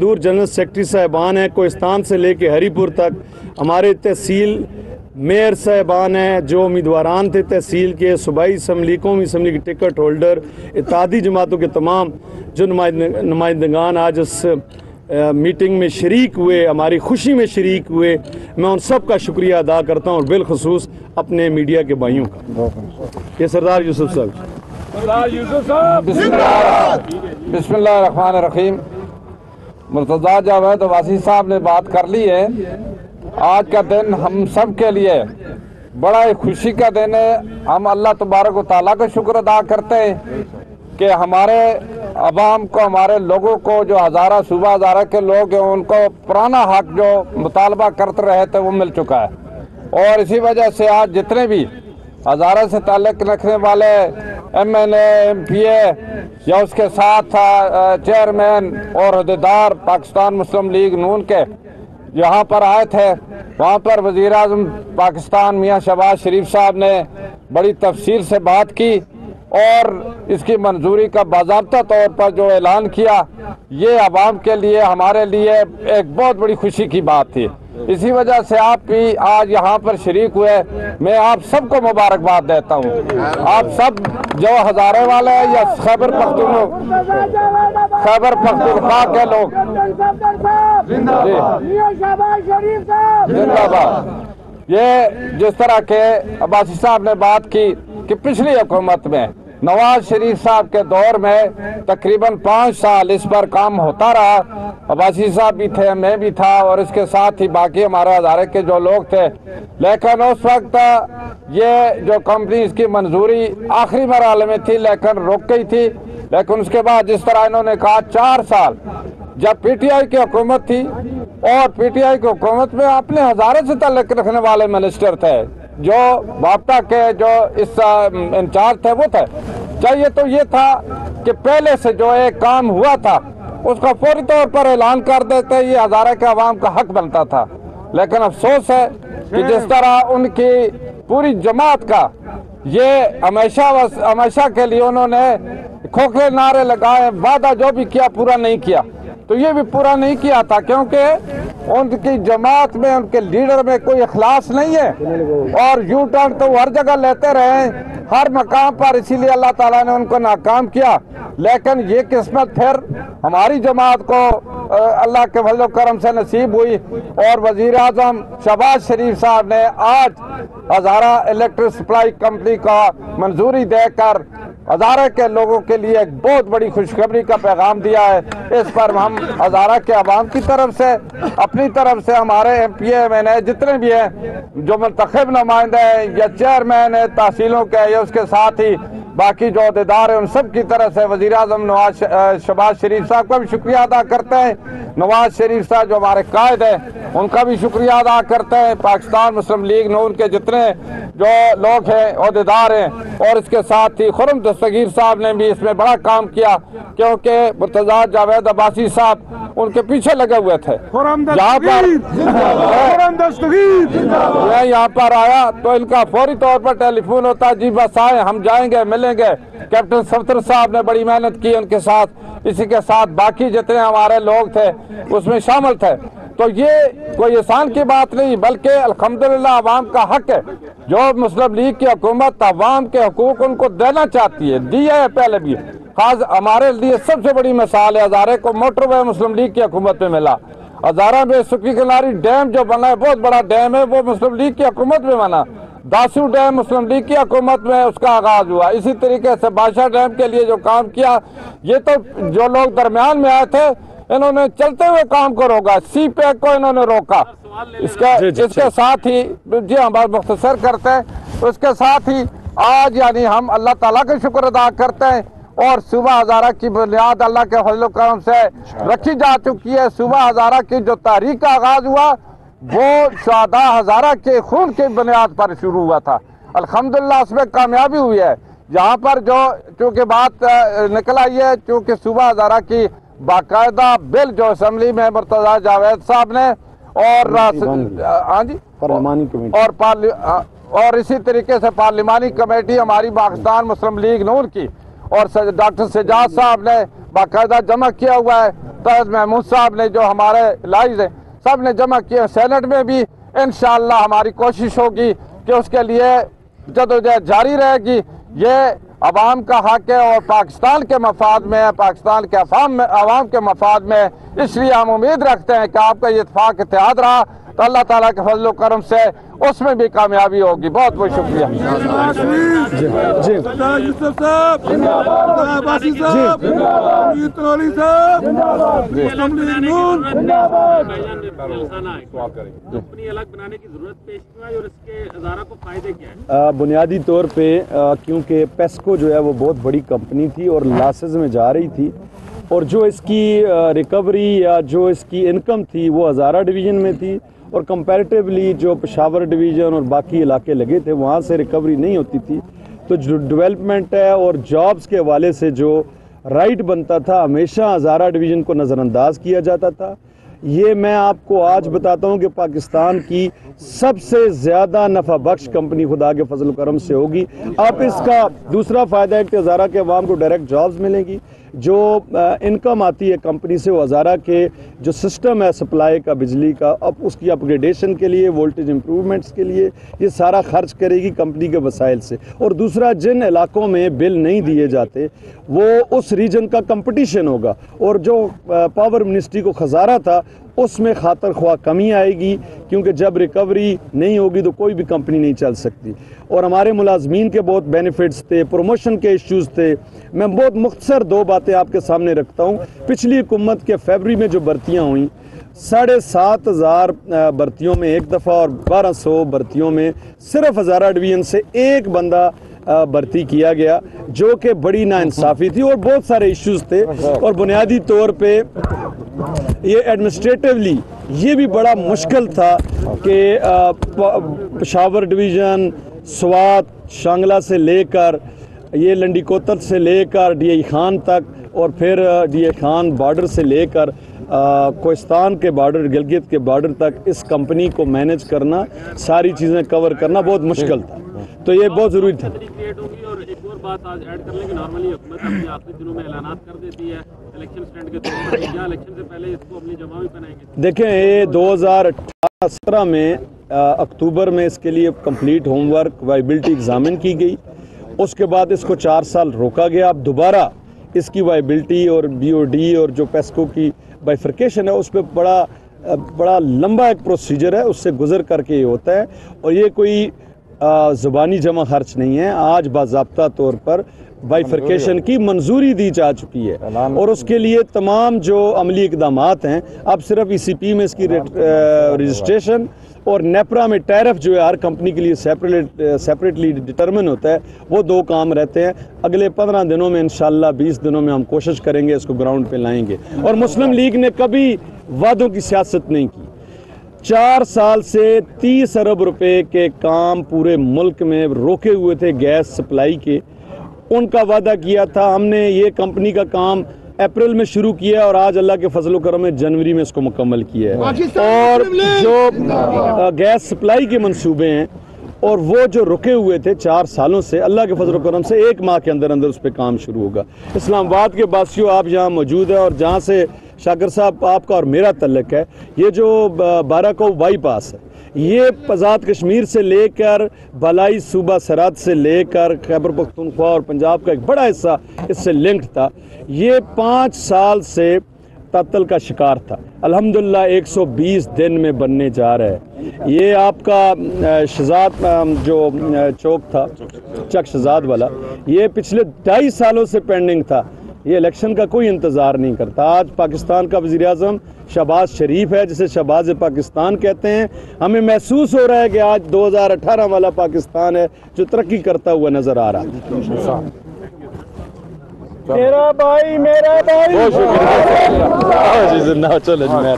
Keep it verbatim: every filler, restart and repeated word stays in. दूर general secretary साहिबान हैं, कोहिस्तान से लेके हरीपुर तक हमारे तहसील मेयर साहिबान हैं जो उम्मीदवारान थे तहसील के, सूबाई असम्बली, कौमी असम्बली के टिकट होल्डर, इत्यादि जमातों के तमाम जो नुमाइंदगान आज इस मीटिंग में शरीक हुए, हमारी खुशी में शरीक हुए, मैं उन सब का शुक्रिया अदा करता हूँ और बिलखसूस अपने मीडिया के भाइयों का। ये सरदार यूसुफ साहब। बिस्मिल्लाहिर्रहमानिर्रहीम। मुर्तज़ा जावेद अब्बासी साहब ने बात कर ली है। आज का दिन हम सब के लिए बड़ा ही खुशी का दिन है। हम अल्लाह तबारक व तआला का शुक्र अदा करते हैं कि हमारे आवाम को, हमारे लोगों को, जो हज़ारा सूबा हज़ारा के लोग हैं, उनको पुराना हक जो मुतालबा करते रहे थे वो मिल चुका है। और इसी वजह से आज जितने भी हज़ारा से ताल्लुक़ रखने वाले M N A M P A या उसके साथ चेयरमैन और अहदेदार पाकिस्तान मुस्लिम लीग नून के यहाँ पर आए थे, वहाँ पर वज़ीर आज़म पाकिस्तान मियाँ शहबाज शरीफ साहब ने बड़ी तफसील से बात की और इसकी मंजूरी का बाज़ाब्ता तौर पर जो ऐलान किया, ये आवाम के लिए, हमारे लिए एक बहुत बड़ी खुशी की बात थी। इसी वजह से आप भी आज यहाँ पर शरीक हुए। मैं आप सबको मुबारकबाद देता हूँ। आप सब जो हज़ारे वाले हैं या खैबर पख्तूनख्वा खैबर पख्तूनख्वा के लोग, जिंदाबाद। ये जिस तरह के अब्बासी साहब ने बात की कि पिछली हुकूमत में नवाज शरीफ साहब के दौर में तकरीबन पाँच साल इस पर काम होता रहा। अब्बासी साहब भी थे, मैं भी था और इसके साथ ही बाकी हमारे अदारे के जो लोग थे, लेकिन उस वक्त ये जो कंपनी इसकी मंजूरी आखिरी मरहले में थी लेकिन रुक गई थी। लेकिन उसके बाद जिस तरह इन्होंने कहा चार साल जब पी टी आई की हुकूमत थी और पी टी आई की हुकूमत में अपने हज़ारे से तल्लुक़ रखने वाले मिनिस्टर थे, जो बापटा के जो इस इंचार्ज थे वो थे, चाहिए तो ये था कि पहले से जो एक काम हुआ था उसका फौरी तौर पर ऐलान कर देते, ये हज़ारा के अवाम का हक बनता था। लेकिन अफसोस है कि जिस तरह उनकी पूरी जमात का ये हमेशा हमेशा के लिए उन्होंने खोखले नारे लगाए, वादा जो भी किया पूरा नहीं किया, तो ये भी पूरा नहीं किया था क्योंकि उनकी जमात में, उनके लीडर में कोई इखलास नहीं है और यू टर्न तो हर जगह लेते रहे, हर मकाम पर, इसीलिए अल्लाह ताला ने उनको नाकाम किया। लेकिन ये किस्मत फिर हमारी जमात को अल्लाह के फजल करम से नसीब हुई और वज़ीर आज़म शहबाज शरीफ साहब ने आज हज़ारा इलेक्ट्रिक सप्लाई कंपनी का मंजूरी देकर हज़ारा के लोगों के लिए एक बहुत बड़ी खुशखबरी का पैगाम दिया है। इस पर हम हज़ारा के आवाम की तरफ से, अपनी तरफ से, हमारे M P M N A जितने भी हैं, जो मंतखब नुमाइंदे हैं या चेयरमैन है तहसीलों के या उसके साथ ही बाकी जो अहदेदार हैं, उन सब की तरफ से वज़ीर आज़म नवाज शहबाज शरीफ साहब का भी शुक्रिया अदा करते हैं। नवाज शरीफ साहब जो हमारे कायद हैं उनका भी शुक्रिया अदा करते हैं। पाकिस्तान मुस्लिम लीग ने उनके जितने जो लोग हैं, अहदेदार हैं, और इसके साथ ही खुरम दस्तगीर साहब ने भी इसमें बड़ा काम किया क्योंकि मुर्तज़ा जावेद अब्बासी साहब उनके पीछे लगे हुए थे। यहाँ पर मैं यहाँ पर आया तो इनका फौरी तौर पर टेलीफोन होता, जी बस आए, हम जाएंगे, मिलेंगे। कैप्टन सफदर साहब ने बड़ी मेहनत की उनके साथ, इसी के साथ बाकी जितने हमारे लोग थे उसमें शामिल थे। तो ये कोई एहसान की बात नहीं बल्कि अल्हम्दुलिल्लाह आवाम का हक है। जो मुस्लिम लीग की हुकूमत आवाम के हकूक उनको देना चाहती है, दिया है पहले भी। खास हमारे लिए सबसे बड़ी मिसाल है, हज़ारे को मोटरवे मुस्लिम लीग की हुकूमत में मिला। हज़ारा में सुखी किनारी डैम जो बना है, बहुत बड़ा डैम है, वो मुस्लिम लीग की हुकूमत में बना। दासू डैम मुस्लिम लीग की हुकूमत में उसका आगाज़ हुआ। इसी तरीके से बादशाह डैम के लिए जो काम किया, ये तो जो लोग दरमियान में आए थे इन्होंने चलते हुए काम को रोका, सी पैक को इन्होंने रोका। इसका इसके साथ ही जी हम बात मुख्तसर करते हैं। उसके साथ ही आज यानी हम अल्लाह ताला का शुक्र अदा करते हैं और सूबा हज़ारा की बुनियाद अल्लाह के फजल करम से रखी जा चुकी है। सूबा हज़ारा की जो तारीख का आगाज़ हुआ वो शहादा हज़ारा के खून की बुनियाद पर शुरू हुआ था। अल्हम्दुलिल्लाह उसमें कामयाबी हुई है। यहाँ पर जो चूँकि बात निकल आई है, चूँकि सूबा हज़ारा की बाकायदा बिल जो असम्बली में मुर्तज़ा जावेद साहब ने और हाँ जी पार्लिमानी कमेटी और पार्लि और इसी तरीके से पार्लिमानी कमेटी हमारी पाकिस्तान मुस्लिम लीग नून की और डॉक्टर सजाद साहब ने बाकायदा जमा किया हुआ है। ताज महमूद साहब ने, जो हमारे लाइज हैं सब ने जमा किए। सेनेट में भी इंशाल्लाह हमारी कोशिश होगी कि उसके लिए जदोजहद जारी रहेगी। ये आवाम का हक है और पाकिस्तान के मफाद में, पाकिस्तान के अवाम में, आवाम के मफाद में। इसलिए हम उम्मीद रखते हैं कि आपका ये इत्तेफाक इत्तेहाद रहा तो अल्लाह ताला के फजल व करम से उसमें भी कामयाबी होगी। बहुत बहुत शुक्रिया। बुनियादी तौर पे क्योंकि पेस्को जो है वो बहुत बड़ी कंपनी थी और लॉसेज में जा रही थी, और जो इसकी रिकवरी या जो इसकी इनकम थी वो हज़ारा डिवीज़न में थी, और कंपैरेटिवली जो पेशावर डिवीज़न और बाकी इलाके लगे थे वहाँ से रिकवरी नहीं होती थी। तो जो डेवलपमेंट है और जॉब्स के हवाले से जो राइट बनता था हमेशा हज़ारा डिवीज़न को नज़रअंदाज किया जाता था। ये मैं आपको आज बताता हूँ कि पाकिस्तान की सबसे ज़्यादा नफा बख्श कंपनी खुदा के फजल करम से होगी। अब इसका दूसरा फ़ायदा है कि हज़ारा के अवाम को डायरेक्ट जॉब्स मिलेंगी, जो इनकम आती है कंपनी से वो हज़ारा के जो सिस्टम है सप्लाई का, बिजली का, अब उसकी अपग्रेडेशन के लिए, वोल्टेज इंप्रूवमेंट्स के लिए ये सारा खर्च करेगी कंपनी के वसाइल से। और दूसरा, जिन इलाकों में बिल नहीं दिए जाते वो उस रीजन का कंपटीशन होगा, और जो पावर मिनिस्ट्री को खजारा था उसमें खातर ख्वाह कमी आएगी, क्योंकि जब रिकवरी नहीं होगी तो कोई भी कंपनी नहीं चल सकती। और हमारे मुलाजमीन के बहुत बेनिफिट्स थे, प्रमोशन के इश्यूज़ थे। मैं बहुत मुख्तसर दो बातें आपके सामने रखता हूँ। पिछली हुकूमत के फरवरी में जो भर्तियाँ हुई, साढ़े सात हज़ार भर्तियों में एक दफ़ा और बारह सौ भर्तियों में सिर्फ हज़ारा डिवीज़न से एक बंदा भर्ती किया गया, जो कि बड़ी नाइंसाफ़ी थी और बहुत सारे इश्यूज़ थे। और बुनियादी तौर पे ये एडमिनिस्ट्रेटिवली ये भी बड़ा मुश्किल था कि पेशावर डिवीज़न, स्वात, शांगला से लेकर ये लंडीकोतर से लेकर डी ए खान तक, और फिर डी ए खान बॉर्डर से लेकर कोहिस्तान के बॉर्डर, गिलगित के बॉर्डर तक इस कंपनी को मैनेज करना, सारी चीज़ें कवर करना बहुत मुश्किल था। तो ये बहुत ज़रूरी था। और एक और बात आज ऐड कर लें कि नॉर्मली हुकूमत अपने आखिरी दिनों में ऐलानात कर देती है इलेक्शन स्टैंड के तौर पर, या इलेक्शन से पहले इसको अपनी जमा भी बनाएंगे। देखें, ये दो हज़ार सत्रह में अक्टूबर में इसके लिए कंप्लीट होमवर्क, वाइबिलिटी एग्जामिन की गई, उसके बाद इसको चार साल रोका गया। अब दोबारा इसकी वाइबिलिटी और बी ओ डी और जो पेस्को की बाइफर्केशन है उस पर बड़ा बड़ा लंबा एक प्रोसीजर है, उससे गुजर करके ये होता है। और ये कोई ज़ुबानी जमा खर्च नहीं है, आज बाज़ाब्ता तौर पर बाइफर्केशन की मंजूरी दी जा चुकी है, और उसके लिए तमाम जो अमली इकदामात हैं। अब सिर्फ ई सी पी में इसकी रजिस्ट्रेशन और नेपरा में टैरिफ जो है हर कंपनी के लिए सेपरेट सेपरेटली डिटर्मिन होता है, वो दो काम रहते हैं। अगले पंद्रह दिनों में इंशाल्लाह बीस दिनों में हम कोशिश करेंगे इसको ग्राउंड पे लाएंगे। और मुस्लिम लीग ने कभी वादों की सियासत नहीं की। चार साल से तीस अरब रुपए के काम पूरे मुल्क में रोके हुए थे गैस सप्लाई के, उनका वादा किया था हमने। ये कंपनी का काम अप्रैल में शुरू किया और आज अल्लाह के फजल करम में जनवरी में इसको मुकम्मल किया है। और जो गैस सप्लाई के मंसूबे हैं और वो जो रुके हुए थे चार सालों से, अल्लाह के फजल करम से एक माह के अंदर अंदर उस पर काम शुरू होगा। इस्लामाबाद के बासियों, आप यहाँ मौजूद है, और जहाँ से शाकिर साहब आपका और मेरा तल्लक है, ये जो बाराको बाईपास है, ये आज़ाद कश्मीर से लेकर बलाई सूबा सरहद से लेकर खैबर पख्तूनख्वा और पंजाब का एक बड़ा हिस्सा इससे लिंक्ड था। ये पाँच साल से तातल का शिकार था, अल्हम्दुलिल्लाह एक सौ बीस दिन में बनने जा रहा है। ये आपका शहजाद जो चौक था, चक शहजाद वाला, ये पिछले ढाई सालों से पेंडिंग था। ये इलेक्शन का कोई इंतज़ार नहीं करता। आज पाकिस्तान का वज़ीर आज़म शहबाज शरीफ है, जिसे शहबाज पाकिस्तान कहते हैं। हमें महसूस हो रहा है कि आज दो हज़ार अठारह वाला पाकिस्तान है जो तरक्की करता हुआ नज़र आ रहा है। मेरा भाई, मेरा भाई।